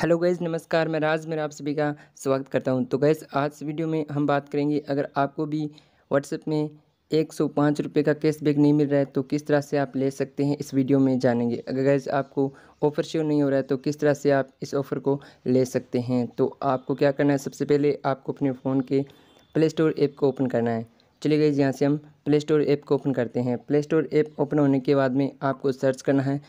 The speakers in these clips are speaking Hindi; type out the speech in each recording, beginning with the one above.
हेलो गाइस नमस्कार, मैं राज राजमहर आप सभी का स्वागत करता हूं। तो गाइस आज वीडियो में हम बात करेंगे, अगर आपको भी व्हाट्सएप में 105 रुपये का कैशबैक नहीं मिल रहा है तो किस तरह से आप ले सकते हैं, इस वीडियो में जानेंगे। अगर गाइस आपको ऑफ़र शो नहीं हो रहा है तो किस तरह से आप इस ऑफ़र को ले सकते हैं। तो आपको क्या करना है, सबसे पहले आपको अपने फ़ोन के प्ले स्टोर ऐप को ओपन करना है। चलिए गाइस यहाँ से हम प्ले स्टोर ऐप को ओपन करते हैं। प्ले स्टोर ऐप ओपन होने के बाद में आपको सर्च करना है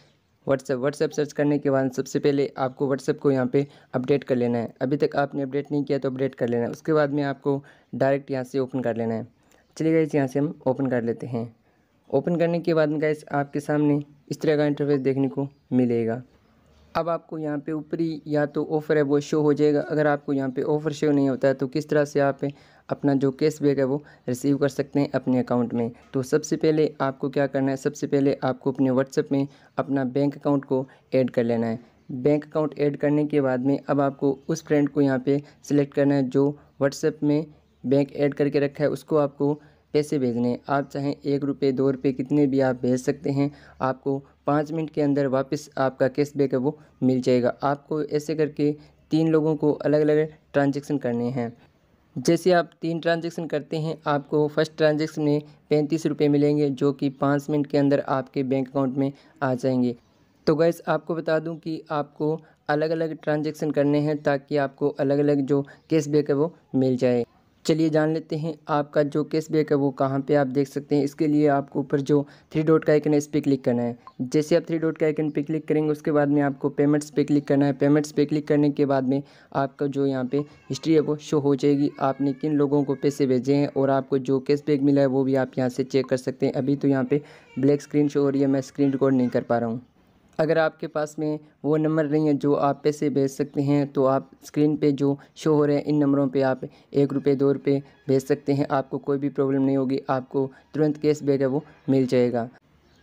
व्हाट्सएप सर्च करने के बाद सबसे पहले आपको व्हाट्सएप को यहाँ पे अपडेट कर लेना है। अभी तक आपने अपडेट नहीं किया तो अपडेट कर लेना है। उसके बाद में आपको डायरेक्ट यहाँ से ओपन कर लेना है। चलिए गाइस यहाँ से हम ओपन कर लेते हैं। ओपन करने के बाद में गाइस आपके सामने इस तरह का इंटरफेस देखने को मिलेगा। अब आपको यहाँ पे ऊपरी या तो ऑफ़र है वो शो हो जाएगा। अगर आपको यहाँ पे ऑफ़र शो नहीं होता है तो किस तरह से आप अपना जो कैशबैक है वो रिसीव कर सकते हैं अपने अकाउंट में। तो सबसे पहले आपको क्या करना है, सबसे पहले आपको अपने व्हाट्सएप में अपना बैंक अकाउंट को ऐड कर लेना है। बैंक अकाउंट ऐड करने के बाद में अब आपको उस फ्रेंड को यहाँ पर सिलेक्ट करना है जो व्हाट्सएप में बैंक ऐड करके रखा है। उसको आपको पैसे भेजने हैं। आप चाहें 1 रुपये 2 रुपये कितने भी आप भेज सकते हैं। आपको 5 मिनट के अंदर वापस आपका कैशबैक है वो मिल जाएगा। आपको ऐसे करके 3 लोगों को अलग अलग ट्रांजैक्शन करने हैं। जैसे आप 3 ट्रांजैक्शन करते हैं आपको फर्स्ट ट्रांजैक्शन में 35 रुपये मिलेंगे जो कि 5 मिनट के अंदर आपके बैंक अकाउंट में आ जाएंगे। तो गाइस आपको बता दूं कि आपको अलग अलग ट्रांजैक्शन करने हैं ताकि आपको अलग अलग जो कैशबैक है वो मिल जाए। चलिए जान लेते हैं आपका जो कैशबैक है वो कहाँ पे आप देख सकते हैं। इसके लिए आपको ऊपर जो 3 डॉट का आइकन है इस पर क्लिक करना है। जैसे आप 3 डॉट के आइकन पे क्लिक करेंगे उसके बाद में आपको पेमेंट्स पे क्लिक करना है। पेमेंट्स पे क्लिक करने के बाद में आपका जो यहाँ पे हिस्ट्री है वो शो हो जाएगी, आपने किन लोगों को पैसे भेजे हैं और आपको जो कैशबैक मिला है वो भी आप यहाँ से चेक कर सकते हैं। अभी तो यहाँ पर ब्लैक स्क्रीन शो हो रही है, मैं स्क्रीन रिकॉर्ड नहीं कर पा रहा हूँ। अगर आपके पास में वो नंबर नहीं है जो आप पैसे भेज सकते हैं तो आप स्क्रीन पे जो शो हो रहे हैं इन नंबरों पे आप 1 रुपये 2 रुपये भेज सकते हैं। आपको कोई भी प्रॉब्लम नहीं होगी, आपको तुरंत कैशबैक है वो मिल जाएगा।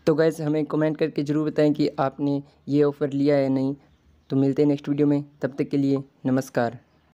तो गाइस हमें कमेंट करके ज़रूर बताएं कि आपने ये ऑफ़र लिया है या नहीं। तो मिलते हैं नेक्स्ट वीडियो में, तब तक के लिए नमस्कार।